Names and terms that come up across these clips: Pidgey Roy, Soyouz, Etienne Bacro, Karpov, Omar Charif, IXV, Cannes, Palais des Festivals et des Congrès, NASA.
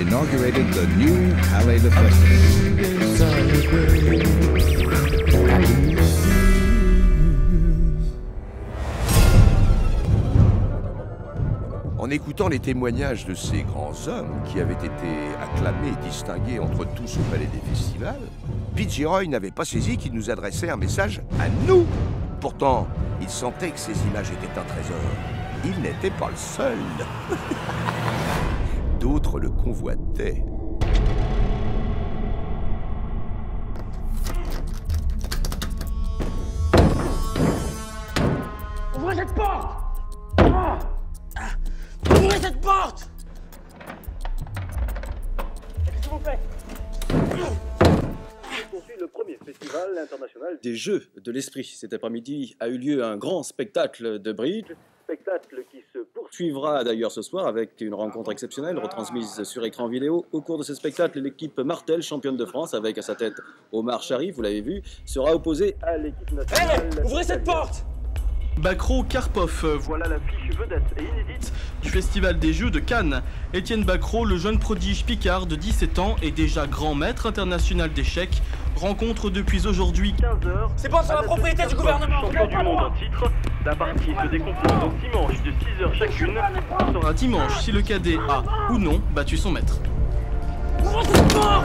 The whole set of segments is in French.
Inaugurated the new Palais des Festivals. En écoutant les témoignages de ces grands hommes qui avaient été acclamés et distingués entre tous au Palais des Festivals, Pidgey Roy n'avait pas saisi qu'il nous adressait un message à nous. Pourtant, il sentait que ces images étaient un trésor. Il n'était pas le seul. D'autres le convoitaient. Ouvrez cette porte! Ouvrez cette porte! Qu'est-ce qu'on fait? Poursuit le premier festival international des Jeux de l'Esprit. Cet après-midi a eu lieu un grand spectacle de bridge. Spectacle qui se poursuivra d'ailleurs ce soir avec une rencontre exceptionnelle retransmise sur écran vidéo. Au cours de ce spectacle, l'équipe Martel, championne de France, avec à sa tête Omar Charif, vous l'avez vu, sera opposée à l'équipe nationale. Hey, ouvrez cette porte! Bacro, Karpov, voilà la fiche vedette et inédite du Festival des Jeux de Cannes. Etienne Bacro, le jeune prodige picard de 17 ans et déjà grand maître international d'échecs, rencontre depuis aujourd'hui 15 h. C'est pas sur la propriété du gouvernement. Champion du monde en titre, la partie se décomposant dimanche de 6 h chacune. Sera dimanche si le cadet a ou non battu son maître. Ouvrez cette porte!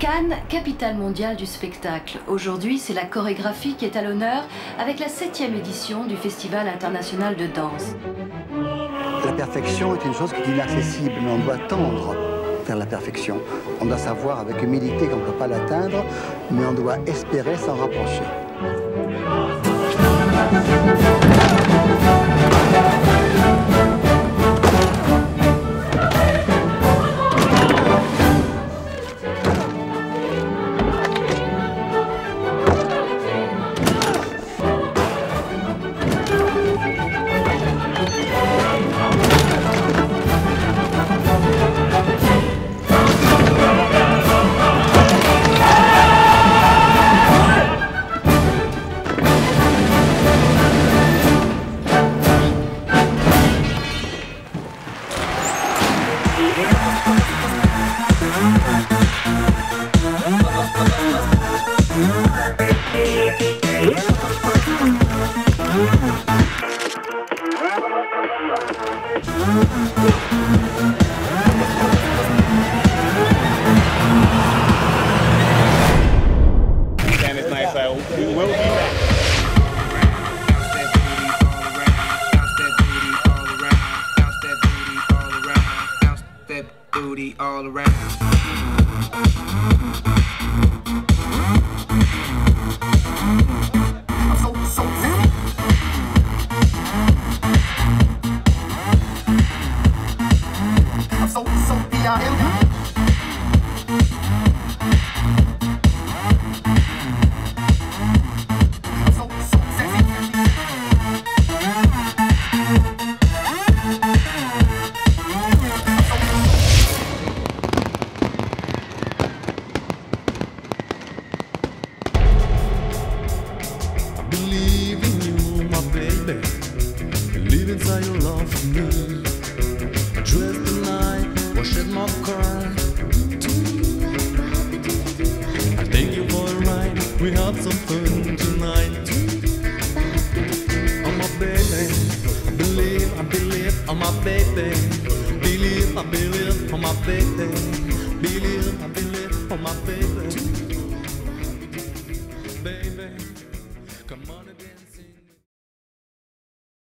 Cannes, capitale mondiale du spectacle. Aujourd'hui, c'est la chorégraphie qui est à l'honneur avec la 7e édition du Festival international de danse. La perfection est une chose qui est inaccessible, mais on doit tendre vers la perfection. On doit savoir avec humilité qu'on ne peut pas l'atteindre, mais on doit espérer s'en rapprocher. Believe on my baby.